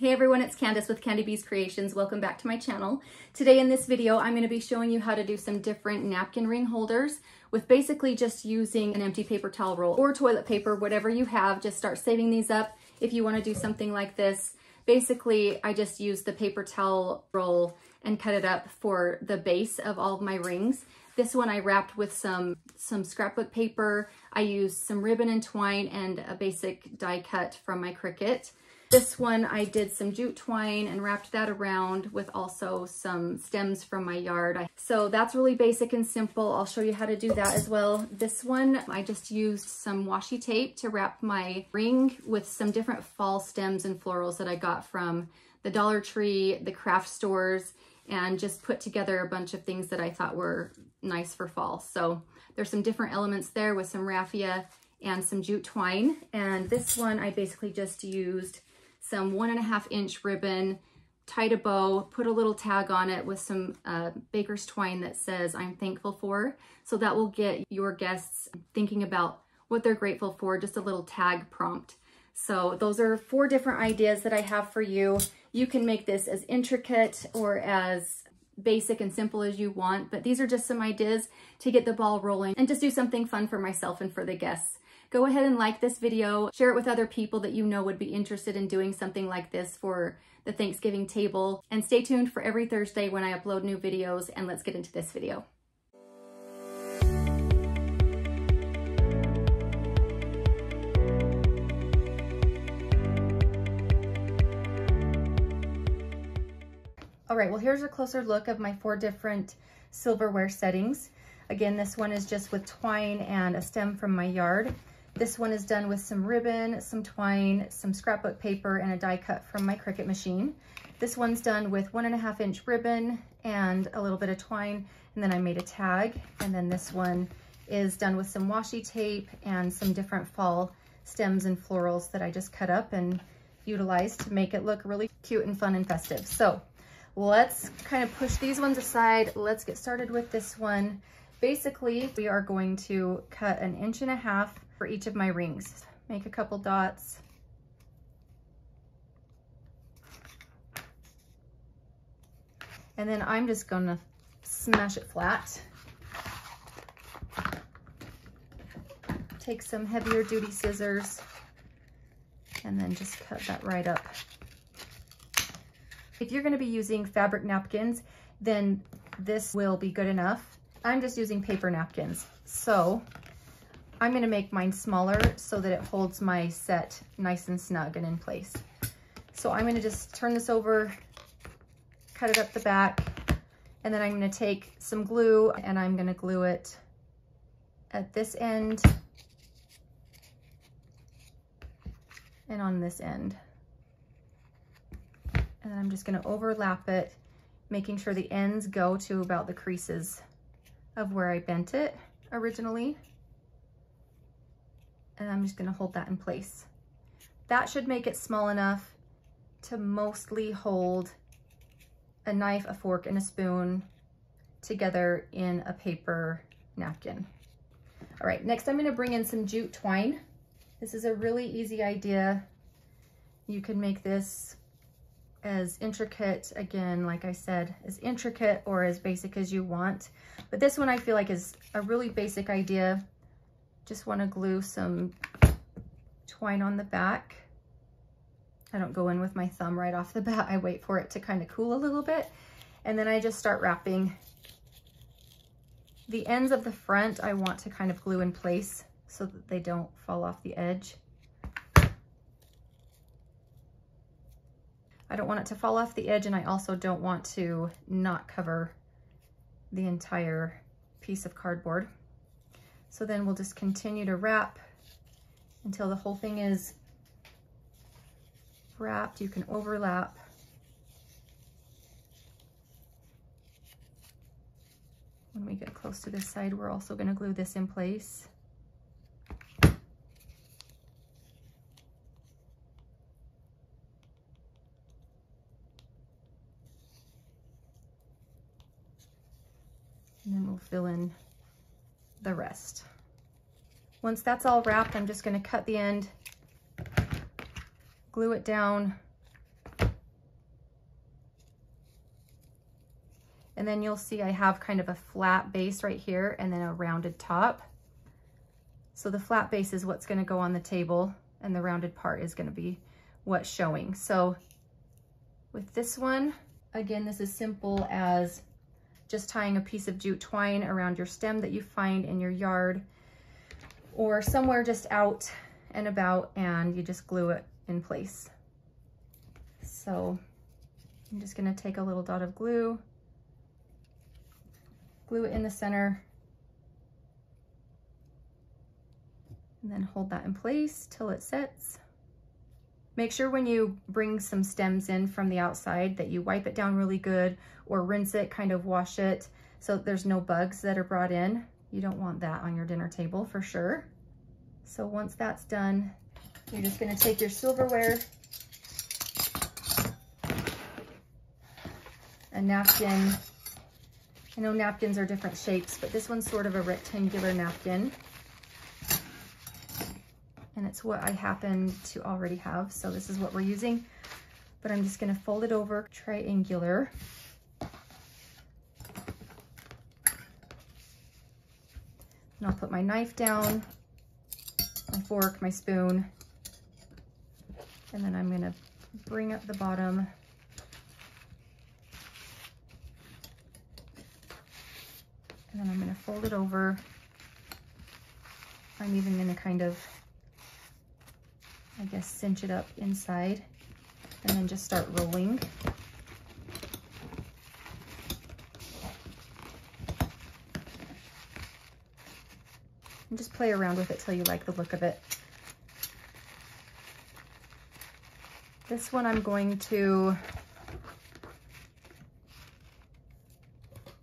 Hey everyone, it's Candice with Candi B's Creations. Welcome back to my channel. Today in this video, I'm going to be showing you how to do some different napkin ring holders with basically just using an empty paper towel roll or toilet paper, whatever you have. Just start saving these up if you want to do something like this. Basically, I just use the paper towel roll and cut it up for the base of all of my rings. This one I wrapped with some scrapbook paper. I used some ribbon and twine and a basic die cut from my Cricut. This one I did some jute twine and wrapped that around with also some stems from my yard. So that's really basic and simple. I'll show you how to do that as well. This one I just used some washi tape to wrap my ring with some different fall stems and florals that I got from the Dollar Tree, the craft stores, and just put together a bunch of things that I thought were nice for fall. So there's some different elements there with some raffia and some jute twine. And this one I basically just used some 1.5 inch ribbon, tied a bow, put a little tag on it with some baker's twine that says "I'm thankful for." So that will get your guests thinking about what they're grateful for, just a little tag prompt. So those are 4 different ideas that I have for you. You can make this as intricate or as basic and simple as you want, but these are just some ideas to get the ball rolling and just do something fun for myself and for the guests. Go ahead and like this video, share it with other people that you know would be interested in doing something like this for the Thanksgiving table, and stay tuned for every Thursday when I upload new videos, and let's get into this video. All right, well here's a closer look of my 4 different silverware settings. Again, this one is just with twine and a stem from my yard. This one is done with some ribbon, some twine, some scrapbook paper, and a die cut from my Cricut machine. This one's done with 1.5 inch ribbon and a little bit of twine, and then I made a tag. And then this one is done with some washi tape and some different fall stems and florals that I just cut up and utilized to make it look really cute and fun and festive. So let's kind of push these ones aside. Let's get started with this one. Basically, we are going to cut an 1.5 inches for each of my rings. Make a couple dots. And then I'm just gonna smash it flat. Take some heavier duty scissors and then just cut that right up. If you're gonna be using fabric napkins, then this will be good enough. I'm just using paper napkins. So I'm gonna make mine smaller so that it holds my set nice and snug and in place. So I'm gonna just turn this over, cut it up the back, and then I'm gonna take some glue and I'm gonna glue it at this end and on this end. And then I'm just gonna overlap it, making sure the ends go to about the creases of where I bent it originally. And I'm just gonna hold that in place. That should make it small enough to mostly hold a knife, a fork, and a spoon together in a paper napkin. All right, next I'm gonna bring in some jute twine. This is a really easy idea. You can make this as intricate, again, like I said, as intricate or as basic as you want. But this one I feel like is a really basic idea. Just want to glue some twine on the back. I don't go in with my thumb right off the bat. I wait for it to kind of cool a little bit. And then I just start wrapping. The ends of the front, I want to kind of glue in place so that they don't fall off the edge. I don't want it to fall off the edge, and I also don't want to not cover the entire piece of cardboard. So then we'll just continue to wrap until the whole thing is wrapped. You can overlap. When we get close to this side, we're also going to glue this in place. And then we'll fill in the rest. Once that's all wrapped, I'm just going to cut the end, glue it down, And then you'll see I have kind of a flat base right here and then a rounded top. So the flat base is what's going to go on the table and the rounded part is going to be what's showing. So with this one, again, this is simple as just tying a piece of jute twine around your stem that you find in your yard or somewhere just out and about, and you just glue it in place. So I'm just gonna take a little dot of glue, glue it in the center, and then hold that in place till it sets. Make sure when you bring some stems in from the outside that you wipe it down really good or rinse it, kind of wash it so that there's no bugs that are brought in. You don't want that on your dinner table for sure. So once that's done, you're just gonna take your silverware, a napkin. I know napkins are different shapes, but this one's sort of a rectangular napkin. And it's what I happen to already have, so this is what we're using. But I'm just gonna fold it over triangular. And I'll put my knife down, my fork, my spoon, and then I'm gonna bring up the bottom. And then I'm gonna fold it over. I'm even gonna kind of, I guess, cinch it up inside and then just start rolling. And just play around with it till you like the look of it. This one I'm going to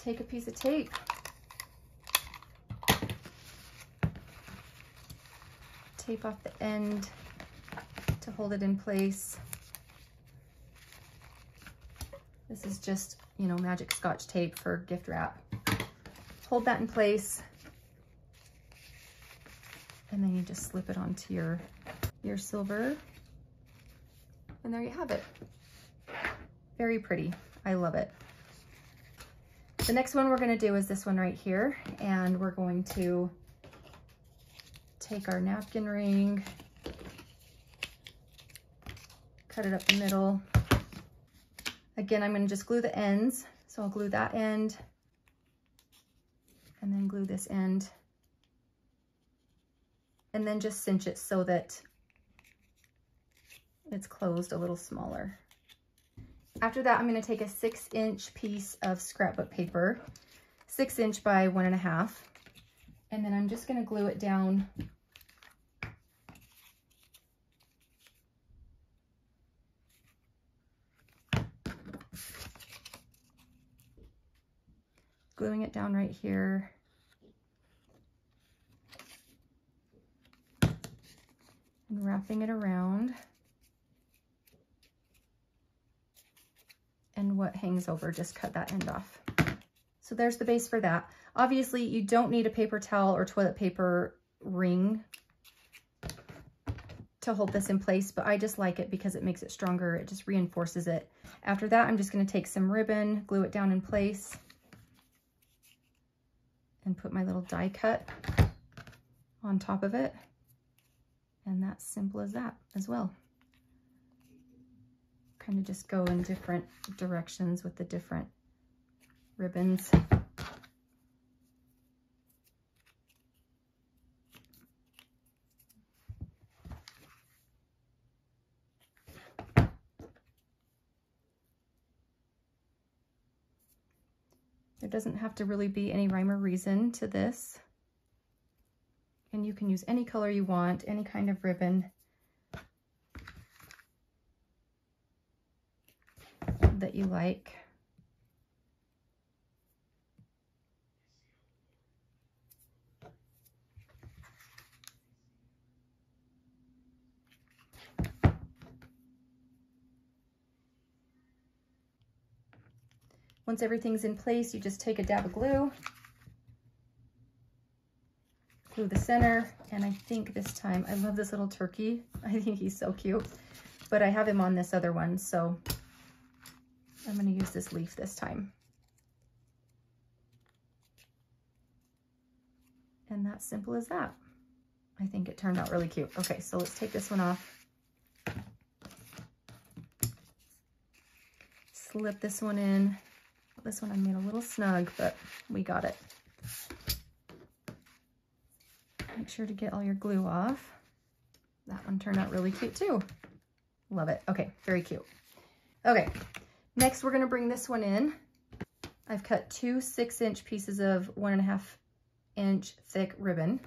take a piece of tape off the end to hold it in place. This is just, you know, magic Scotch tape for gift wrap. Hold that in place, and then you just slip it onto your silver, and there you have it. Very pretty. I love it. The next one we're going to do is this one right here, and we're going to take our napkin ring, cut it up the middle. Again, I'm going to just glue the ends. So I'll glue that end and then glue this end and then just cinch it so that it's closed a little smaller. After that, I'm going to take a 6-inch piece of scrapbook paper, 6 inch by 1.5. And then I'm just going to glue it down right here. And wrapping it around. And what hangs over, just cut that end off. So there's the base for that. Obviously, you don't need a paper towel or toilet paper ring to hold this in place, but I just like it because it makes it stronger. It just reinforces it. After that, I'm just going to take some ribbon, glue it down in place, and put my little die cut on top of it. And that's simple as that as well. Kind of just go in different directions with the different ribbons. There doesn't have to really be any rhyme or reason to this. And you can use any color you want, any kind of ribbon that you like. Once everything's in place, you just take a dab of glue, glue the center, and I think this time, I love this little turkey. I think he's so cute, but I have him on this other one, so I'm gonna use this leaf this time. And that's simple as that. I think it turned out really cute. Okay, so let's take this one off. Slip this one in. This one I made a little snug, but we got it. Make sure to get all your glue off. That one turned out really cute too. Love it. Okay, very cute. Okay, next we're gonna bring this one in. I've cut 2 6-inch pieces of 1.5-inch thick ribbon.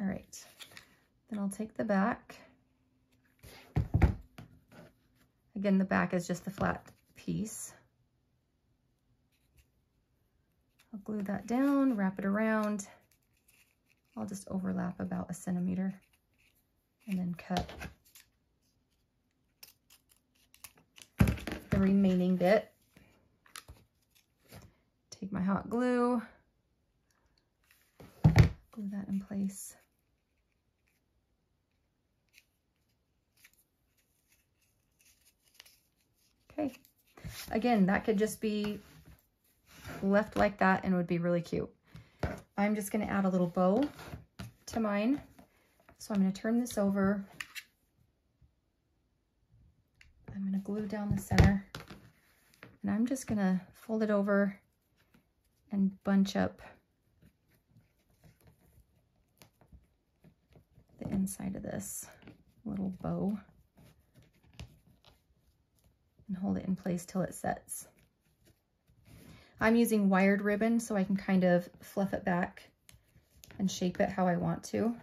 All right, then I'll take the back. Again, the back is just the flat piece. I'll glue that down, wrap it around. I'll just overlap about 1 centimeter and then cut the remaining bit. Take my hot glue, glue that in place. Okay, again, that could just be left like that and would be really cute. I'm just going to add a little bow to mine. So I'm going to turn this over. I'm going to glue down the center and I'm just going to fold it over and bunch up the inside of this little bow and hold it in place till it sets. I'm using wired ribbon so I can kind of fluff it back and shape it how I want to.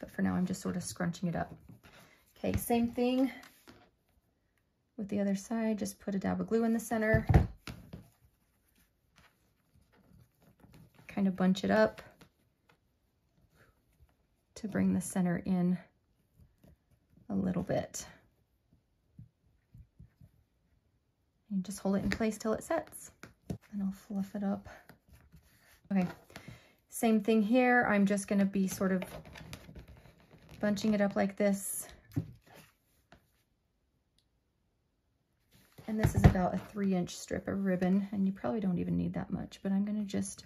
But for now, I'm just sort of scrunching it up. Okay, same thing with the other side. Just put a dab of glue in the center. Kind of bunch it up to bring the center in a little bit. You just hold it in place till it sets and I'll fluff it up. Okay, same thing here. I'm just going to be sort of bunching it up like this. And this is about a 3-inch strip of ribbon and you probably don't even need that much, but I'm going to just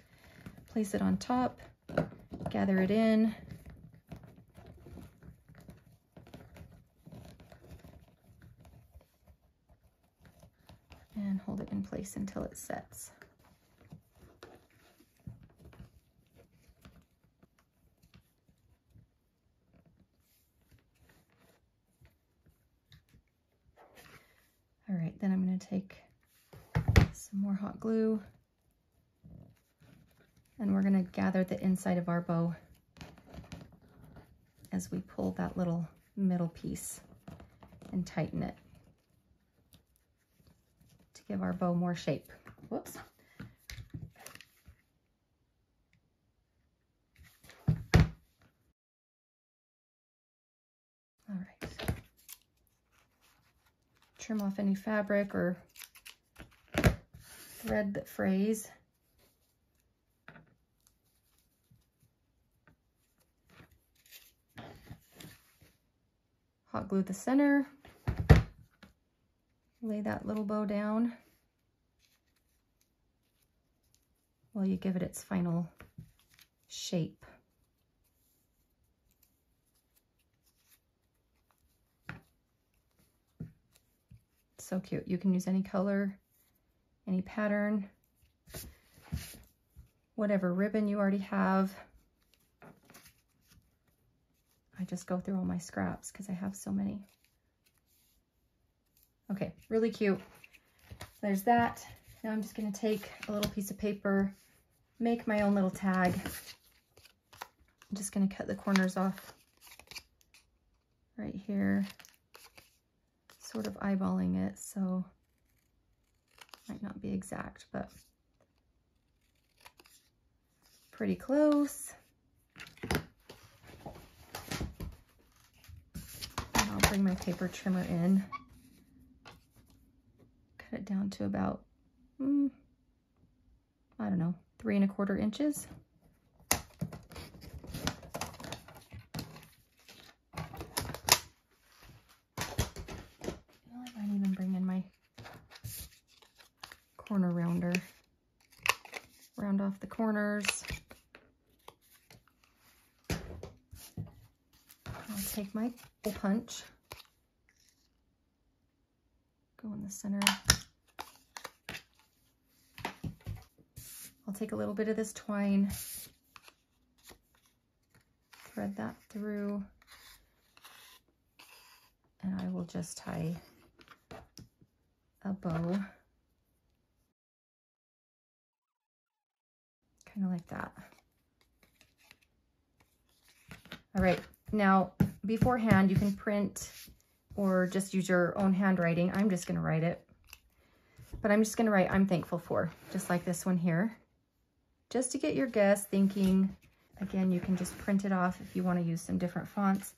place it on top, gather it in. And hold it in place until it sets. All right, then I'm going to take some more hot glue and we're going to gather the inside of our bow as we pull that little middle piece and tighten it. Give our bow more shape. Whoops. All right. Trim off any fabric or thread that frays. Hot glue the center. Lay that little bow down while you give it its final shape. So cute. You can use any color, any pattern, whatever ribbon you already have. I just go through all my scraps because I have so many. Okay, really cute. There's that. Now I'm just going to take a little piece of paper, make my own little tag. I'm just going to cut the corners off right here, sort of eyeballing it, so might not be exact, but pretty close. And I'll bring my paper trimmer in. It down to about, I don't know, 3 1/4 inches. I might even bring in my corner rounder. Round off the corners. I'll take my hole punch. Go in the center. I'll take a little bit of this twine. Thread that through. And I will just tie a bow. Kind of like that. All right, now beforehand you can print or just use your own handwriting. I'm just gonna write it, but I'm just gonna write I'm thankful for, just like this one here, just to get your guess thinking. Again, you can just print it off if you wanna use some different fonts.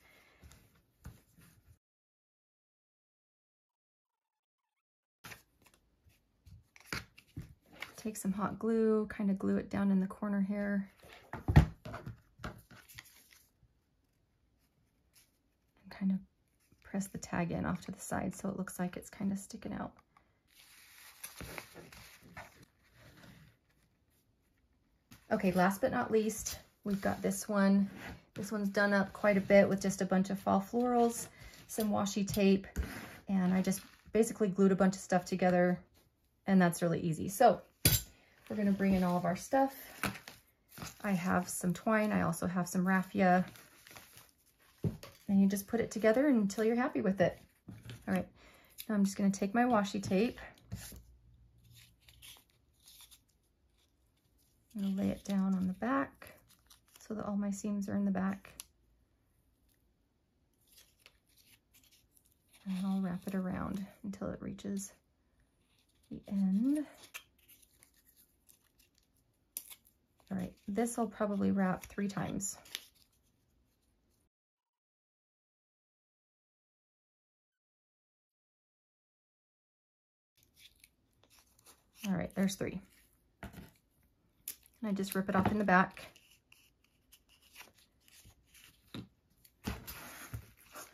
Take some hot glue, kind of glue it down in the corner here. And kind of press the tag in off to the side so it looks like it's kind of sticking out. Okay, last but not least, we've got this one. This one's done up quite a bit with just a bunch of fall florals, some washi tape, and I just basically glued a bunch of stuff together, and that's really easy. So we're gonna bring in all of our stuff. I have some twine, I also have some raffia. And you just put it together until you're happy with it. All right, now I'm just gonna take my washi tape. I'm gonna lay it down on the back so that all my seams are in the back. And I'll wrap it around until it reaches the end. All right, this I'll probably wrap 3 times. All right, there's 3. And I just rip it off in the back.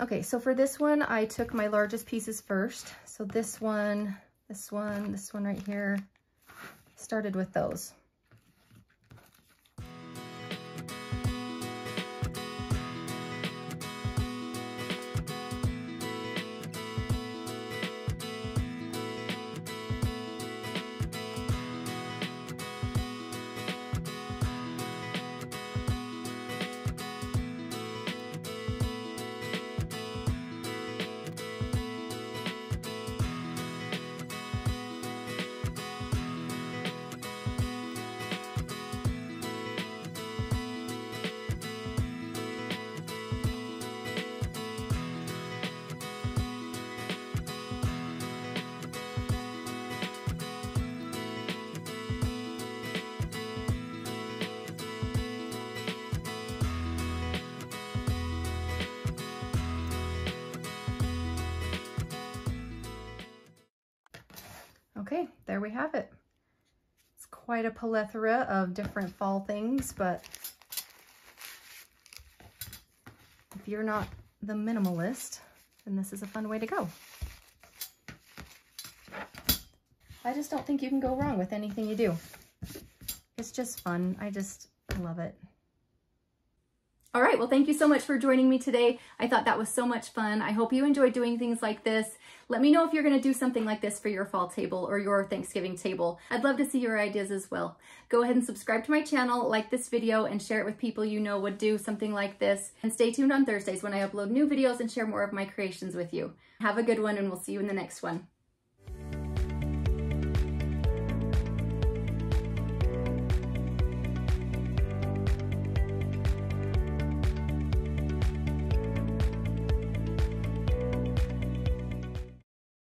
Okay, so for this one, I took my largest pieces first. So this one right here, started with those. Okay, there we have it. It's quite a plethora of different fall things, but if you're not the minimalist, then this is a fun way to go. I just don't think you can go wrong with anything you do. It's just fun. I just love it. All right, well, thank you so much for joining me today. I thought that was so much fun. I hope you enjoyed doing things like this. Let me know if you're gonna do something like this for your fall table or your Thanksgiving table. I'd love to see your ideas as well. Go ahead and subscribe to my channel, like this video, and share it with people you know would do something like this. And stay tuned on Thursdays when I upload new videos and share more of my creations with you. Have a good one, and we'll see you in the next one.